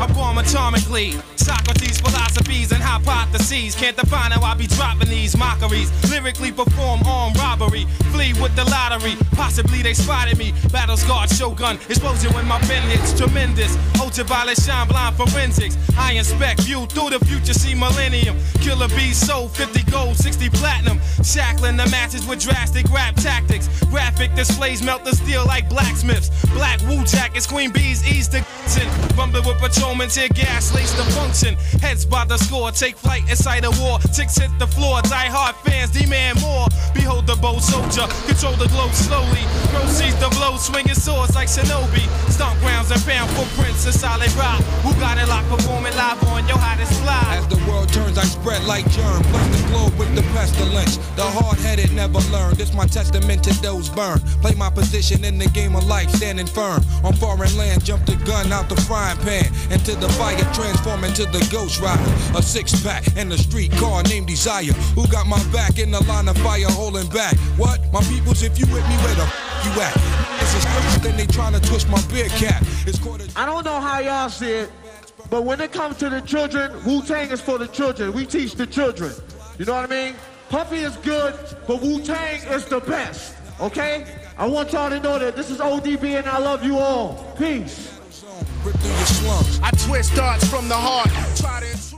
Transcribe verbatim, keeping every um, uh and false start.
I bomb atomically. Socrates, philosophies, and hypotheses. Can't define how I be dropping these mockeries. Lyrically perform armed robbery. Flee with the lottery. Possibly they spotted me. Battles guard, shogun. Explosion when my pen hits. Tremendous. Ultraviolet shine blind forensics. I inspect you through the future. See millennium. Killer bees sold fifty gold, sixty platinum. Shackling the matches with drastic rap tactics. Graphic displays melt the steel like blacksmiths. Black Wu jackets, Queen Bees ease the in. Rumbling with patrolmen, tear gas, lace the function. Heads by the score, take flight inside a war. Ticks hit the floor, die hard fans demand more. Behold the bold soldier, control the globe slowly. Proceeds the blow, swinging swords like shinobi. Stomp grounds and found footprints in solid rock. Who got it locked, performing live on your hottest fly. As the world turns, I spread like germ. Bless the globe with the pestilence. The hard-headed never learn. This my testament to those burned. Play my position in the game of life, standing firm. On foreign land, jump the gun out the frying pan. Into the fire, transform into the ghost rider. A six-pack and a street car named Desire. Who got my back in the line of fire holding back? What? My peoples, if you with me, where the f*** you at? It's a scrimmage, then they trying to twist my beer cap. It's quarter. I don't know how y'all see it, but when it comes to the children, Wu-Tang is for the children. We teach the children. You know what I mean? Puffy is good, but Wu-Tang is the best. Okay? I want y'all to know that this is O D B and I love you all. Peace. I twist darts from the heart.